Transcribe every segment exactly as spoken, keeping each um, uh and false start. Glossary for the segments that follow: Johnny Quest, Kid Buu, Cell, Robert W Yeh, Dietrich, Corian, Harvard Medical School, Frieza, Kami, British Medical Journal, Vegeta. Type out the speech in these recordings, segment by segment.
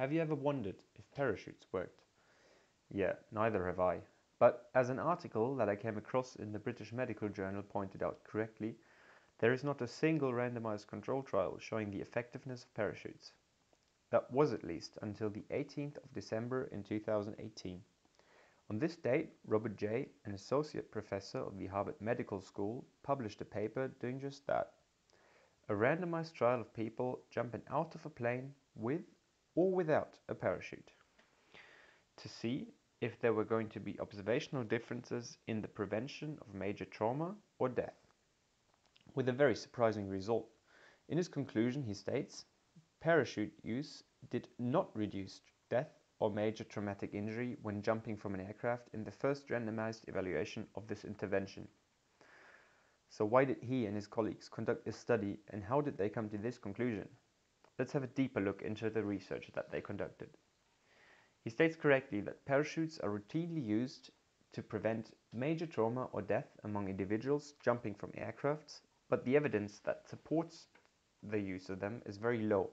Have you ever wondered if parachutes worked? Yeah, neither have I. But as an article that I came across in the British Medical Journal pointed out correctly, there is not a single randomized control trial showing the effectiveness of parachutes. That was at least until the eighteenth of December in two thousand eighteen. On this date, Robert J, an associate professor of the Harvard Medical School, published a paper doing just that. A randomized trial of people jumping out of a plane with or without a parachute, to see if there were going to be observational differences in the prevention of major trauma or death, with a very surprising result. In his conclusion, he states, parachute use did not reduce death or major traumatic injury when jumping from an aircraft in the first randomized evaluation of this intervention. So why did he and his colleagues conduct this study, and how did they come to this conclusion? Let's have a deeper look into the research that they conducted. He states correctly that parachutes are routinely used to prevent major trauma or death among individuals jumping from aircrafts, but the evidence that supports the use of them is very low,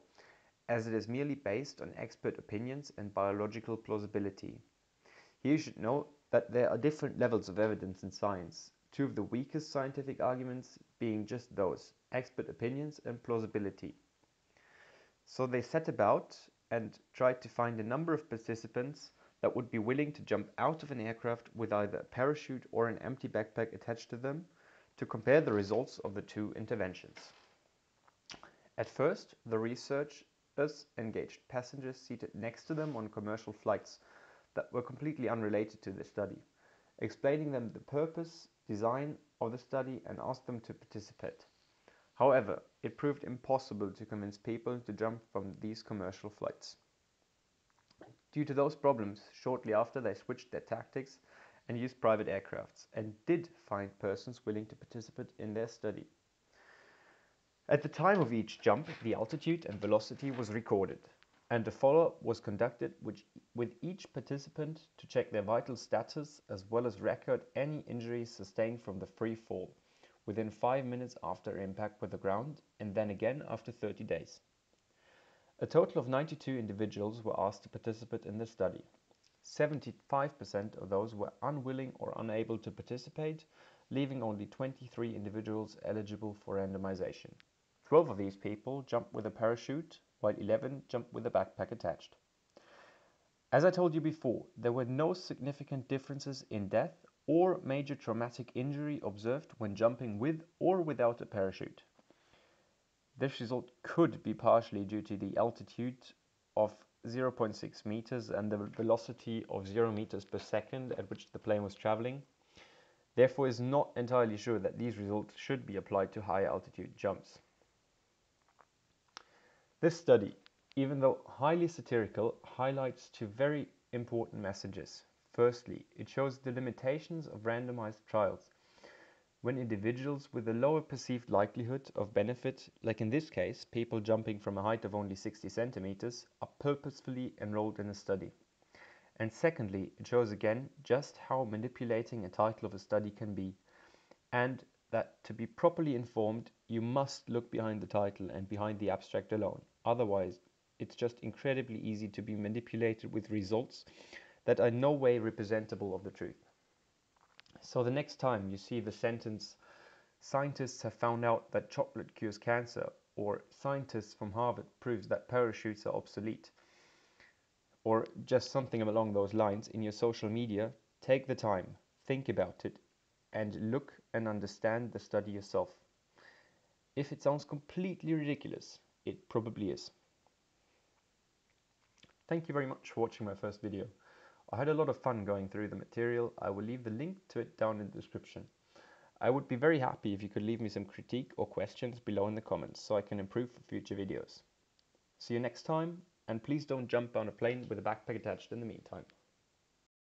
as it is merely based on expert opinions and biological plausibility. Here you should note that there are different levels of evidence in science, two of the weakest scientific arguments being just those, expert opinions and plausibility. So they set about and tried to find a number of participants that would be willing to jump out of an aircraft with either a parachute or an empty backpack attached to them to compare the results of the two interventions. At first, the researchers engaged passengers seated next to them on commercial flights that were completely unrelated to the study, explaining them the purpose, design of the study, and asked them to participate. However, it proved impossible to convince people to jump from these commercial flights. Due to those problems, shortly after they switched their tactics and used private aircrafts and did find persons willing to participate in their study. At the time of each jump, the altitude and velocity was recorded, and a follow-up was conducted which, with each participant to check their vital status as well as record any injuries sustained from the free fall within five minutes after impact with the ground, and then again after thirty days. A total of ninety-two individuals were asked to participate in the study. seventy-five percent of those were unwilling or unable to participate, leaving only twenty-three individuals eligible for randomization. twelve of these people jumped with a parachute, while eleven jumped with a backpack attached. As I told you before, there were no significant differences in death or major traumatic injury observed when jumping with or without a parachute. This result could be partially due to the altitude of zero point six meters and the velocity of zero meters per second at which the plane was traveling. Therefore, it is not entirely sure that these results should be applied to high altitude jumps. This study, even though highly satirical, highlights two very important messages. Firstly, it shows the limitations of randomized trials when individuals with a lower perceived likelihood of benefit, like in this case, people jumping from a height of only sixty centimeters, are purposefully enrolled in a study. And secondly, it shows again just how manipulating a title of a study can be, and that to be properly informed, you must look behind the title and behind the abstract alone. Otherwise, it's just incredibly easy to be manipulated with results that are no way representable of the truth. So the next time you see the sentence, scientists have found out that chocolate cures cancer, or scientists from Harvard proves that parachutes are obsolete, or just something along those lines in your social media, take the time, think about it, and look and understand the study yourself. If it sounds completely ridiculous, it probably is. Thank you very much for watching my first video. I had a lot of fun going through the material. I will leave the link to it down in the description. I would be very happy if you could leave me some critique or questions below in the comments so I can improve for future videos. See you next time, and please don't jump on a plane with a backpack attached in the meantime.